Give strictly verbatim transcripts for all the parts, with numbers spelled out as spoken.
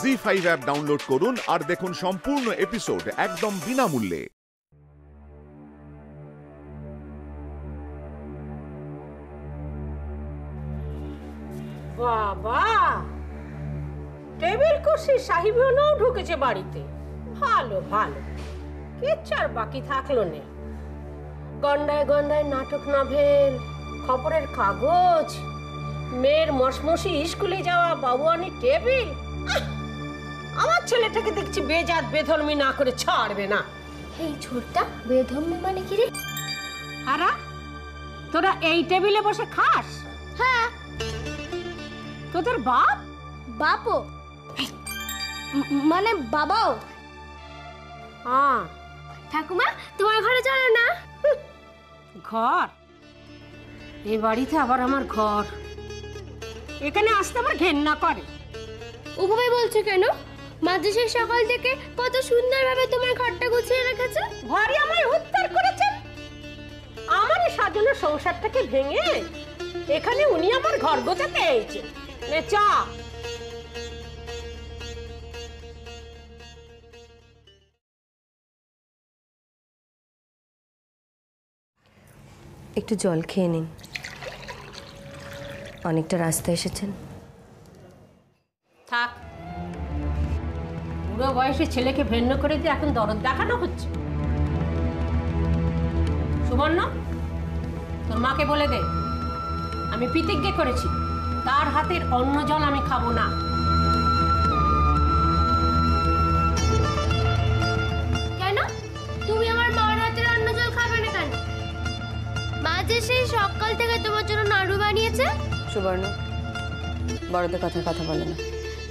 জি five app download করুন আর দেখুন সম্পূর্ণ এপিসোড একদম বিনামূল্যে। বাবা, টেবিল কুর্সি সাহিবিও নাও ঢুকেছে বাড়িতে। ভালো ভালো, কিচ্ছার বাকি থাকলো না। গন্ডায় গন্ডায় নাটক, নভেল, খবরের কাগজ, মেয়ের মশমশি স্কুলে যাওয়া, বাবুয়ানি টেবিল। আমার ছেলেটাকে দেখছি বেজাত বেধর্মী না করে ছাড়বে না। এই ছোটটা বেধর্মী মানে কি রে? হারা, তোরা এই টেবিলে বসে খাস? হ্যাঁ। তোদের বাপ বাপও মানে বাবাও। হ্যাঁ। ঠাকুমা, তোমার ঘরে চলে না? ঘর? এই বাড়িতে আবার আমার ঘর? এখানে আসতে আমার ঘেন্না করে। ওভাবে বলছো কেন? মাঝে সকাল থেকে কত সুন্দরভাবে তোমার ঘরটা গুছিয়ে রেখেছে। ঘরই আমায় উদ্ধার করেছেন। আমার এই সাজানো সংসারটাকে ভেঙে এখানে উনি আমার ঘর গোছাতে এসেছে। নে চা। একটু জল খেয়ে নিন। অনেকটা রাস্তা এসেছেন। থাক, পুরো বয়সে ছেলেকে ভেন্ন করে দিয়ে এখন দরদ দেখানো হচ্ছে। সুবর্ণ, তোর মাকে বলে দে আমি প্রতিজ্ঞা করেছি তার হাতের অন্য জল আমি খাবো না। কেন? তুমি আমার মার হাতের অন্য জল খাবে না কেন? মা যে সেই সকাল থেকে তোমার জন্য নাড়ু বানিয়েছে। সুবর্ণ, বড়দের কথা কথা বলে না।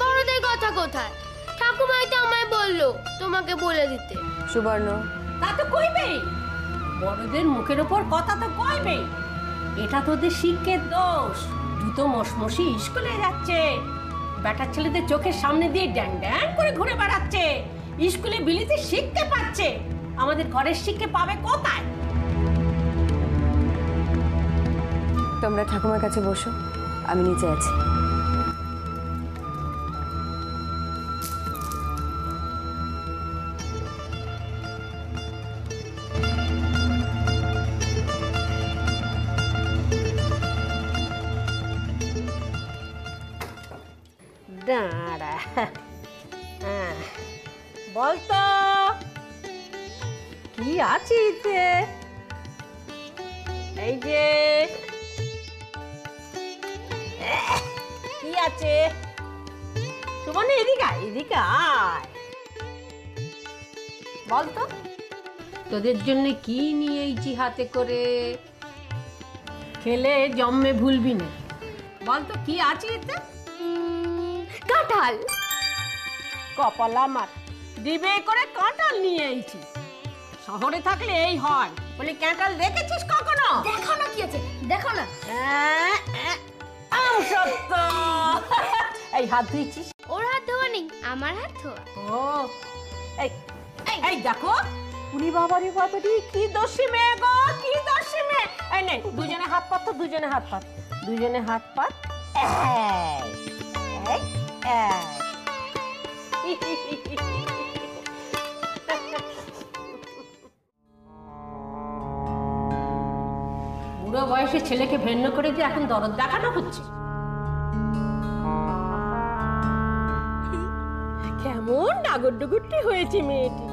বড়দের কথা কোথায়? ঠাকুমাই তো আমায় বললো তোমাকে বলে দিতে। সুবর্ণ, তা তো কইবেই, বড়দের মুখের উপর কথা তো কইবেই। এটা তোদের শিক্ষের দোষ। দুটো মশমশি স্কুলে যাচ্ছে, বেটার ছেলেদের চোখের সামনে দিয়ে ড্যাং ড্যাং করে ঘুরে বেড়াচ্ছে, স্কুলে বিলিতে শিখতে পারছে। আমাদের ঘরের শিক্ষা পাবে কোথায়? তোমরা ঠাকুমার কাছে বসো, আমি নিচে আছি। দাঁড়া, বলতো কি আছে? এই যে কি আছে? সুবর্ণ, এদিকে আয়, এদিকে আয়। বলতো তোদের জন্য কি নিয়ে এইছি হাতে করে? খেলে জম্মে ভুলবি না। বলতো কি আছে এতে? কাঁঠাল। কপাল আমার, ডিবে করে কাঁঠাল নিয়ে আইছি। শহরে থাকলে এই হয়। বলি কাঁঠাল দেখেছিস কখনো? দেখো না, কি আছে দেখো না। এই হাত ধুইছিস? ওর হাত ধোয়া নেই, আমার হাত ধোয়া। ও এই এই দেখো, উনি বাবারি বাবারি কি দোষী মেয়ে গো, কি দোষী মেয়ে। এই নে, দুজনে হাত পাত, দুজনে হাত পাত, দুজনে হাত পাত। এই বুড়ো বয়সে ছেলেকে ভেন্ন করে দিয়ে এখন দরদ দেখানো হচ্ছে। কেমন ডাগর ডুগুরটি হয়েছে মেয়েটি।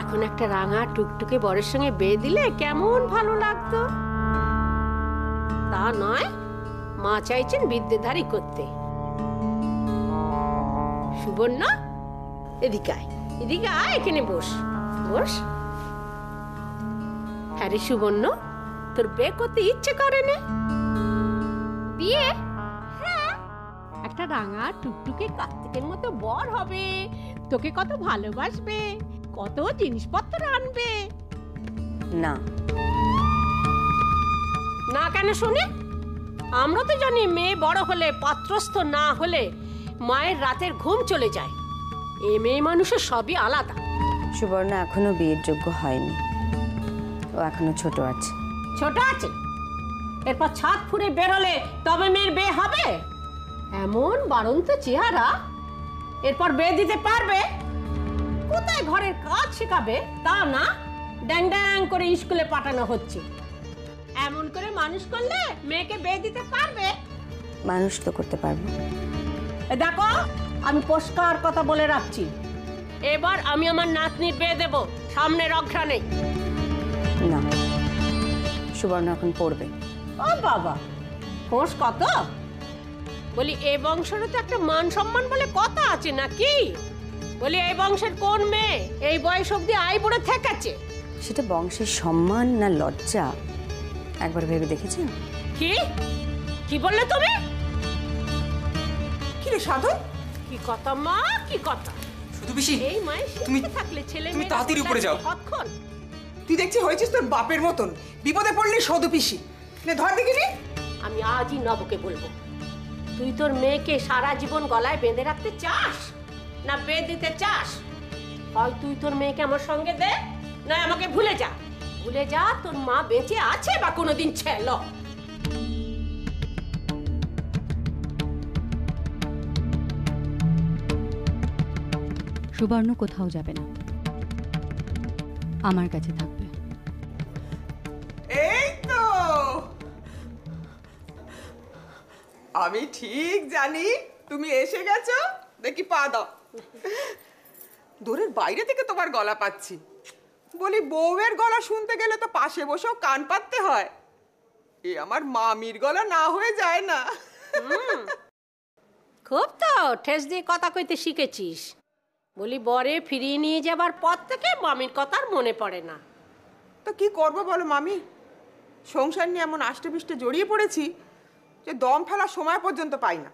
এখন একটা রাঙা টুকটুকে বরের সঙ্গে বিয়ে দিলে কেমন ভালো লাগতো। তা নয়, মা চাইছেন বিদ্যেধারী করতে। সুবর্ণ, এদিকে আয়, এদিকে আয়, এখানে বস বস। আরে সুবর্ণ, তোর বিয়ে করতে ইচ্ছে করে না? বিয়ে? হ্যাঁ, একটা রাঙা টুকটুকে কার্তিকের মতো বর হবে, তোকে কত ভালোবাসবে, কত জিনিসপত্র আনবে। না না কেন শুনে? আমরা তো জানি মেয়ে বড় হলে, পাত্রস্থ না হলে মায়ের রাতের ঘুম চলে যায়। এ মেয়ে মানুষের সবই আলাদা। সুবর্ণা এখনো বিয়ের যোগ্য হয়নি, ও এখনো ছোট আছে। ছোট আছে? এরপর ছাদ ফুঁড়ে বেরোলে তবে মেয়ের বিয়ে হবে? এমন বাড়ন্ত চেহারা, এরপর বিয়ে দিতে পারবে, কোথায় ঘরের কাজ শেখাবে তা না ড্যাং ড্যাং করে স্কুলে পাঠানো হচ্ছে। এমন করে মানুষ করলে মেয়েকে বিয়ে দিতে পারবে? মানুষ তো করতে পারবে। দেখো আমি পরিষ্কার কথা বলে রাখছি, এবার আমি আমার নাতনির বিয়ে দেব, সামনে রক্ষা নেই। না, সুবর্ণ এখন পড়বে। ও বাবা, হোস কত! বলি এই বংশের তো একটা মান সম্মান বলে কথা আছে নাকি? বলি এই বংশের কোন মেয়ে এই বয়স অবধি আই পড়ে থেকেছে? সেটা বংশের সম্মান না লজ্জা, একবার ভেবে দেখেছেন? কি কি বললে তুমি? কি রে সাধন, কি কথা মা, কি কথা! শুধু বেশি এই মায়ের তুমি থাকলে ছেলে মেয়ে তাতির উপরে যাও। কতক্ষণ তুই দেখছি হয়েছিস তোর বাপের মতন, বিপদে পড়লি সদু পিসি নে ধর দেখিনি। আমি আজই নবকে বলবো, তুই তোর মেয়েকে সারা জীবন গলায় বেঁধে রাখতে চাস না বেঁধে দিতে চাস? হয় তুই তোর মেয়েকে আমার সঙ্গে দে, না আমাকে ভুলে যা। ভুলে যা তোর মা বেঁচে আছে বা কোনোদিন ছিল। সুবর্ণ কোথাও যাবে না, আমার কাছে থাকবে। এই তো আমি ঠিক জানি তুমি এসে গেছো, দেখি পা দাও। দূরের বাইরে থেকে তোমার গলা পাচ্ছি। বলি বউয়ের গলা শুনতে গেলে তো পাশে বসেও কান পাততে হয়, এ আমার মামির গলা না হয়ে যায় না। খুব তো ঠেস দিয়ে কথা কইতে শিখেছিস। বলি বরে ফিরিয়ে নিয়ে যাবার পর থেকে মামির কথা আর মনে পড়ে না। তো কি করবো বলো মামি, সংসার নিয়ে এমন আষ্টেপৃষ্টে জড়িয়ে পড়েছি যে দম ফেলার সময় পর্যন্ত পাই না।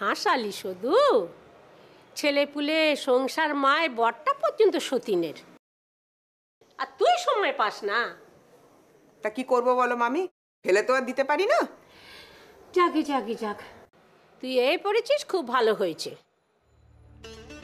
হাসালি শুধু, ছেলেপুলে সংসার মায় বরটা পর্যন্ত সতীনের, আর তুই সময় পাস না। তা কি করবো বলো মামি, ফেলে তো আর দিতে পারি না। যাকে যাকে যাক, তুই এই পড়েছিস, খুব ভালো হয়েছে।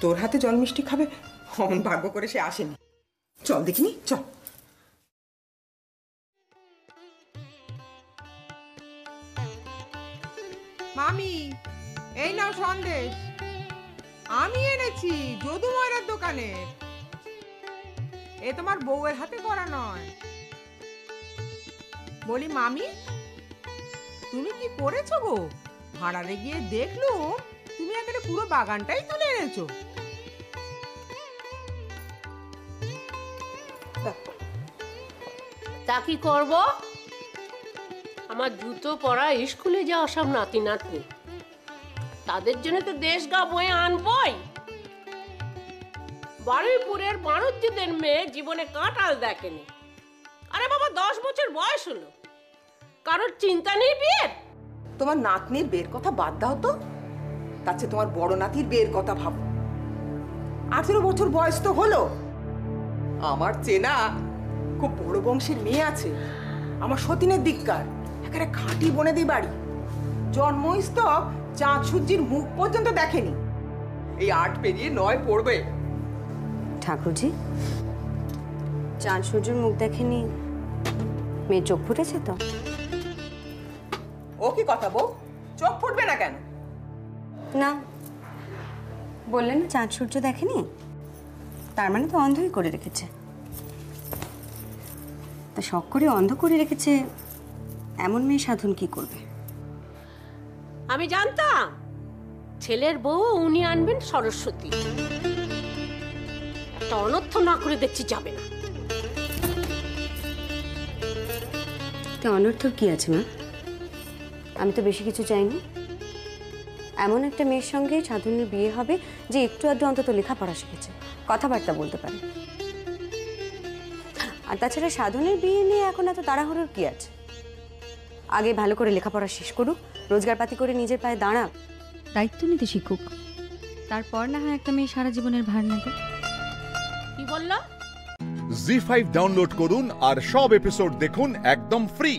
তোর হাতে জল মিষ্টি খাবে অমন ভাগ্য করে সে আসেনি। চল দেখিনি, চল। মামি, এই নাও সন্দেশ, আমি এনেছি যদু ময়রার দোকানে। এ তোমার বউয়ের হাতে করা নয়। বলি মামি, তুমি কি করেছো গো? ভাড়ারে গিয়ে দেখলুম তুমি এখানে পুরো বাগানটাই তুলে এনেছো। তা কি করবো, আমার জুতো পরা স্কুলে যাওয়া সব নাতি নাতনি, তাদের জন্য তো দেশ গা বয়ে আনবই। বারুইপুরের বাণুজ্যদের মেয়ে জীবনে কাঁটাল দেখেনি। আরে বাবা, দশ বছর বয়স হলো, কারোর চিন্তা নেই বিয়ের। তোমার নাতনির বিয়ের কথা বাদ দাও তো, তাতে তোমার বড় নাতির বিয়ের কথা ভাবো। আঠেরো বছর বয়স তো হলো। আমার চেনা খুব বড় বংশের মেয়ে আছে, আমার সতীনের দিককার, একেবারে খাঁটি বনেদি বাড়ি, জন্মস্থল চাঁদ সূর্যের মুখ পর্যন্ত দেখেনি। এই আট পেরিয়ে নয় পড়বে। ঠাকুরজি, চাঁদ সূর্যের মুখ দেখেনি মেয়ে চোখ ফুটেছে তো? ও কি কথা বউ, চোখ ফুটবে না কেন? না বললেন না চাঁদ সূর্য দেখেনি, তার মানে তো অন্ধই করে রেখেছে। তা শখ করে অন্ধ করে রেখেছে, এমন মেয়ে সাধন কি করবে? আমি জানতাম ছেলের বউ উনি আনবেন সরস্বতী, একটা অনর্থ না করে দেখছি যাবে না। তা অনর্থ কি আছে মা, আমি তো বেশি কিছু চাইনি। এমন একটা মেয়ের সঙ্গে সাধনের বিয়ে হবে যে একটু আধটু অন্তত লেখাপড়া শিখেছে, কথাবার্তা বলতে পারে। আর তাছাড়া সাধনের বিয়ে নিয়ে এখন এত তাড়াহুড়োর কি আছে? আগে ভালো করে লেখাপড়া শেষ করুক, রোজগারপাতি করে নিজের পায়ে দাঁড়াক, দায়িত্ব নিতে শিখুক, তারপর না হয় একটা মেয়ে সারা জীবনের ভার নেবে। কি বললো? জি ফাইভ ডাউনলোড করুন আর সব এপিসোড দেখুন একদম ফ্রি।